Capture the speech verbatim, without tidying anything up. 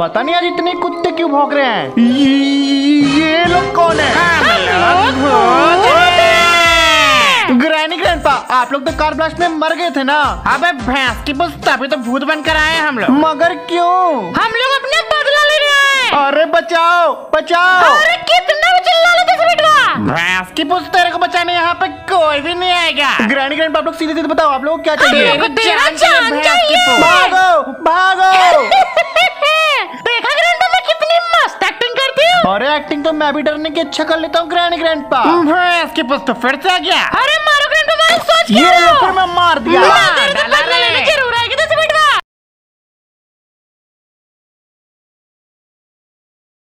पता नहीं आज इतने कुत्ते क्यों भौंक रहे हैं। ये लोग कौन है? ग्रैनी ग्रैंडपा, आप लोग तो कार ब्लास्ट में मर गए थे ना। अबे भैंस की बस, तभी तो भूत बनकर आए हम लोग। मगर क्यों? हम लोग अपने बदला ले रहे हैं। अरे बचाओ बचाओ। अरे कितना चिल्ला रहे थे बेटा? भैंस की बस, तेरे को बचाने यहाँ पे कोई भी नहीं आएगा। ग्रैनी ग्रैंडपा, आप लोग सीधे सीधे बताओ आप लोग क्या चाहिए। भागो भागो। देखा ग्रैंडपा मैं कितनी मस्त एक्टिंग करती हूँ। अरे एक्टिंग तो मैं भी डरने की अच्छा कर लेता हूँ। ग्रैनी ग्रैंडपा इसके पास तो फिर से आ गया। अरे मारो ग्रैंडपा, सोच क्या, ये लो फिर मैं मार दिया।